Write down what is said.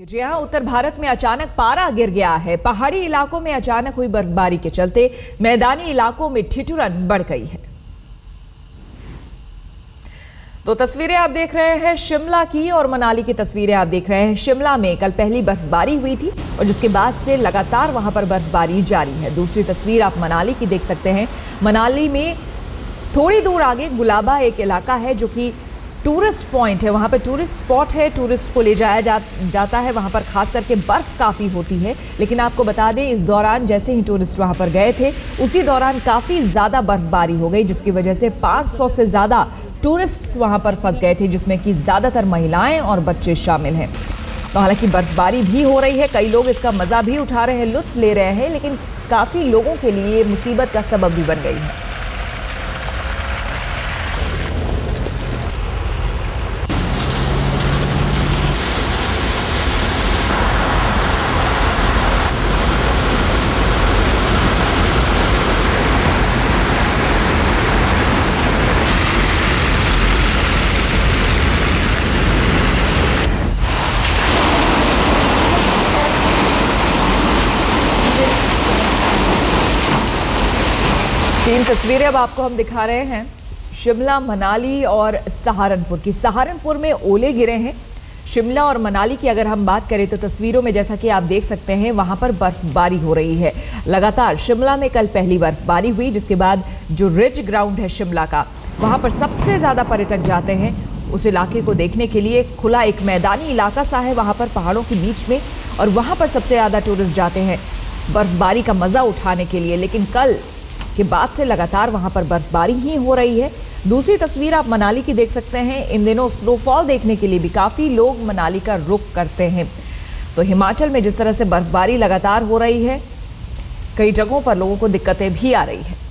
जी हाँ, उत्तर भारत में अचानक पारा गिर गया है। पहाड़ी इलाकों में अचानक हुई बर्फबारी के चलते मैदानी इलाकों में ठिठुरन बढ़ गई है। तो तस्वीरें आप देख रहे हैं शिमला की और मनाली की तस्वीरें आप देख रहे हैं। शिमला में कल पहली बर्फबारी हुई थी और जिसके बाद से लगातार वहां पर बर्फबारी जारी है। दूसरी तस्वीर आप मनाली की देख सकते हैं। मनाली में थोड़ी दूर आगे गुलाबा एक इलाका है जो कि टूरिस्ट पॉइंट है, वहाँ पर टूरिस्ट स्पॉट है, टूरिस्ट को ले जाया जाता है। वहाँ पर खास करके बर्फ़ काफ़ी होती है, लेकिन आपको बता दें इस दौरान जैसे ही टूरिस्ट वहाँ पर गए थे उसी दौरान काफ़ी ज़्यादा बर्फबारी हो गई, जिसकी वजह से 500 से ज़्यादा टूरिस्ट्स वहाँ पर फंस गए थे, जिसमें कि ज़्यादातर महिलाएँ और बच्चे शामिल हैं। तो हालांकि बर्फबारी भी हो रही है, कई लोग इसका मज़ा भी उठा रहे हैं, लुत्फ़ ले रहे हैं, लेकिन काफ़ी लोगों के लिए मुसीबत का सबब भी बन गई है। तीन तस्वीरें अब आपको हम दिखा रहे हैं, शिमला, मनाली और सहारनपुर की। सहारनपुर में ओले गिरे हैं। शिमला और मनाली की अगर हम बात करें तो तस्वीरों में जैसा कि आप देख सकते हैं वहां पर बर्फबारी हो रही है लगातार। शिमला में कल पहली बर्फबारी हुई, जिसके बाद जो रिज ग्राउंड है शिमला का, वहां पर सबसे ज़्यादा पर्यटक जाते हैं उस इलाके को देखने के लिए। खुला एक मैदानी इलाका सा है वहाँ पर पहाड़ों के बीच में, और वहाँ पर सबसे ज़्यादा टूरिस्ट जाते हैं बर्फबारी का मज़ा उठाने के लिए। लेकिन कल के बाद से लगातार वहां पर बर्फबारी ही हो रही है। दूसरी तस्वीर आप मनाली की देख सकते हैं। इन दिनों स्नोफॉल देखने के लिए भी काफ़ी लोग मनाली का रुख करते हैं। तो हिमाचल में जिस तरह से बर्फबारी लगातार हो रही है, कई जगहों पर लोगों को दिक्कतें भी आ रही है।